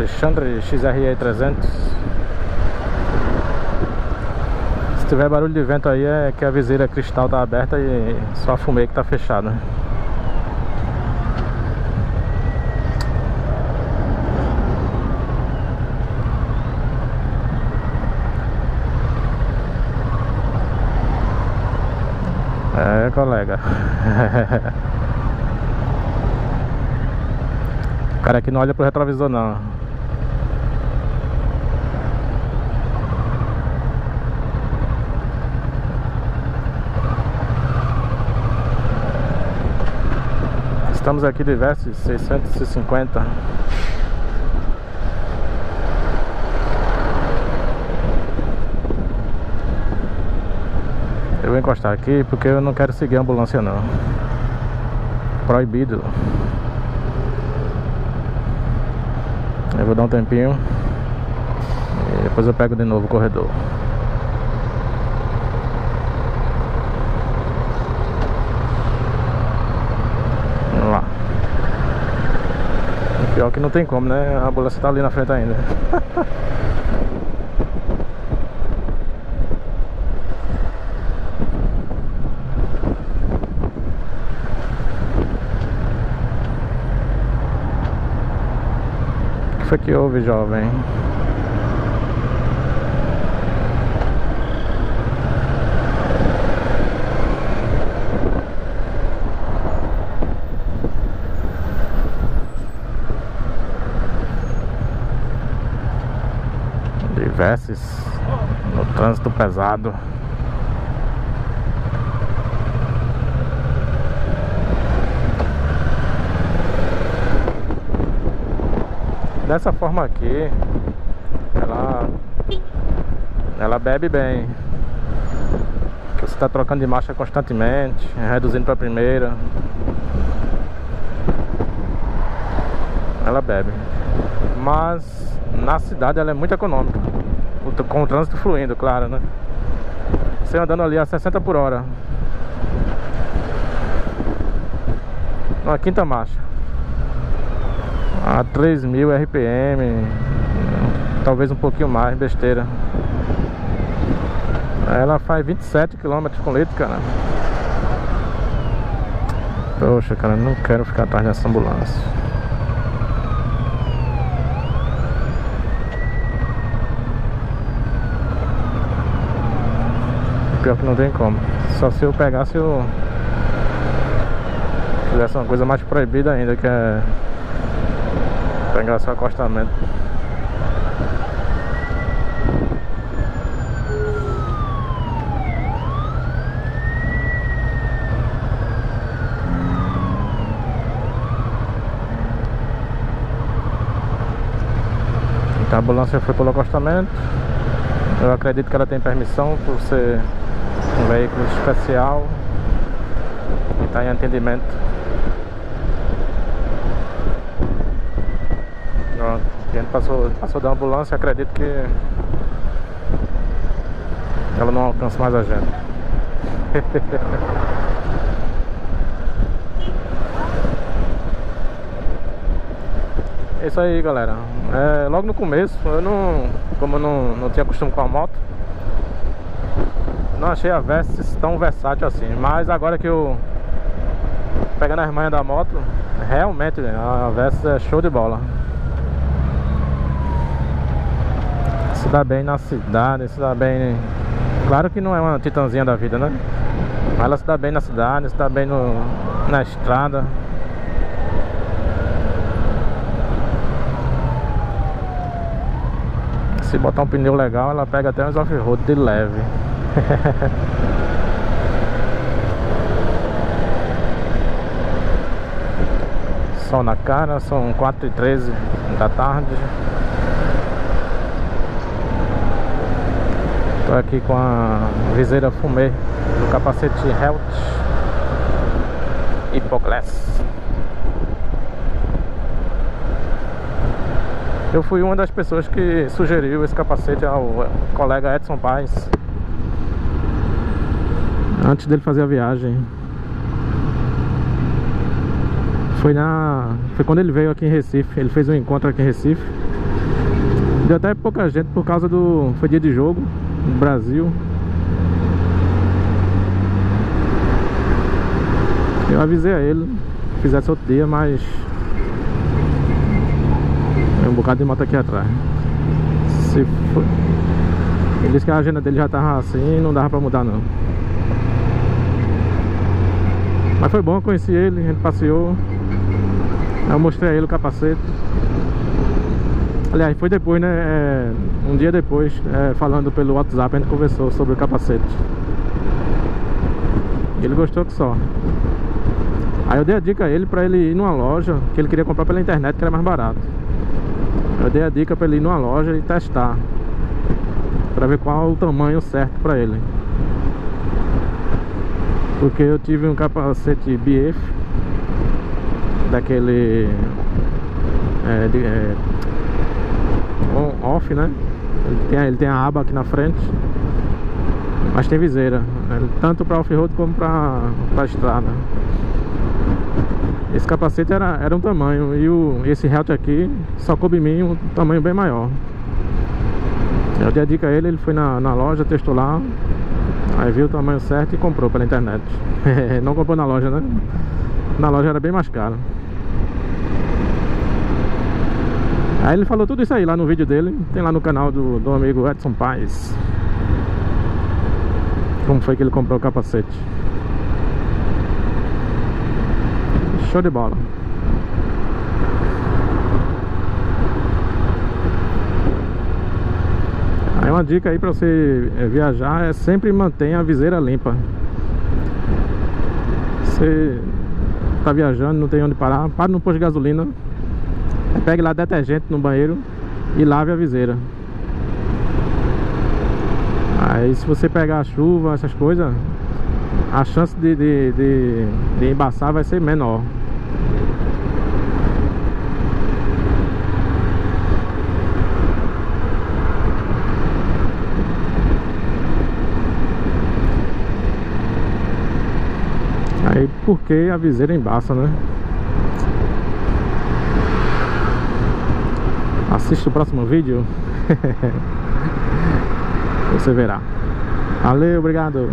Alexandre XRE300. Se tiver barulho de vento aí é que a viseira cristal tá aberta e só a fumeia que tá fechada. É, colega. O cara aqui não olha pro retrovisor não. Estamos aqui de Versys 650. Eu vou encostar aqui porque eu não quero seguir a ambulância não. Proibido. Eu vou dar um tempinho e depois eu pego de novo o corredor. Vamos lá. O pior é que não tem como, né? A ambulância tá ali na frente ainda. O que houve, jovem? Diversos no trânsito pesado. Dessa forma aqui, ela bebe bem. Porque você está trocando de marcha constantemente, reduzindo para a primeira. Ela bebe. Mas na cidade ela é muito econômica. Com o trânsito fluindo, claro, né? Você andando ali a 60 por hora. Na quinta marcha. A 3000 RPM, talvez um pouquinho mais, besteira. Ela faz 27 km com litro, cara. Poxa, cara, não quero ficar atrás dessa ambulância. Pior que não tem como. Só se eu pegasse eu fizesse uma coisa mais proibida ainda, que é pegar seu acostamento. Então, a ambulância foi pelo acostamento. Eu acredito que ela tem permissão por ser um veículo especial e está em atendimento. Pronto, a gente passou da ambulância, acredito que ela não alcança mais a gente. É isso aí, galera. É, logo no começo, como eu não tinha costume com a moto, não achei a Versys tão versátil assim. Mas agora que eu pegando as manhas da moto, realmente a Versys é show de bola. Se dá bem na cidade, se dá bem... Claro que não é uma titanzinha da vida, né? Mas ela se dá bem na cidade, se dá bem na estrada. Se botar um pneu legal, ela pega até uns off-road de leve. Sol na cara, são 4h13 da tarde. Estou aqui com a viseira fumê do capacete Helt Hipoclass. Eu fui uma das pessoas que sugeriu esse capacete ao colega Edson Paes antes dele fazer a viagem. Foi quando ele veio aqui em Recife. Ele fez um encontro aqui em Recife Deu até pouca gente por causa do... Foi dia de jogo no Brasil. Eu avisei a ele que fizesse outro dia, mas... Tem um bocado de moto aqui atrás. Se for... Ele disse que a agenda dele já tava assim, não dava pra mudar não. Mas foi bom, eu conheci ele, a gente passeou. Eu mostrei a ele o capacete. Aliás, foi depois, né? Um dia depois, falando pelo WhatsApp, a gente conversou sobre o capacete. Ele gostou que só. Aí eu dei a dica a ele pra ele ir numa loja que ele queria comprar pela internet, que era mais barato. Eu dei a dica pra ele ir numa loja e testar, pra ver qual o tamanho certo pra ele. Porque eu tive um capacete BF, daquele on-off, né? Ele tem a aba aqui na frente, mas tem viseira, né? Tanto para off-road como para estrada. Esse capacete era um tamanho, e esse Helt aqui só coube em mim um tamanho bem maior. Eu dei a dica a ele foi na loja, testou lá. Aí viu o tamanho certo e comprou pela internet. Não comprou na loja, né? Na loja era bem mais caro. Aí ele falou tudo isso aí lá no vídeo dele. Tem lá no canal do amigo Edson Paes, como foi que ele comprou o capacete. Show de bola. Aí uma dica aí pra você viajar é sempre manter a viseira limpa. Você tá viajando, não tem onde parar, para no posto de gasolina, pegue lá detergente no banheiro e lave a viseira. Aí se você pegar a chuva, essas coisas, a chance de embaçar vai ser menor. Aí porque a viseira embaça, né? Assista o próximo vídeo. Você verá. Valeu, obrigado.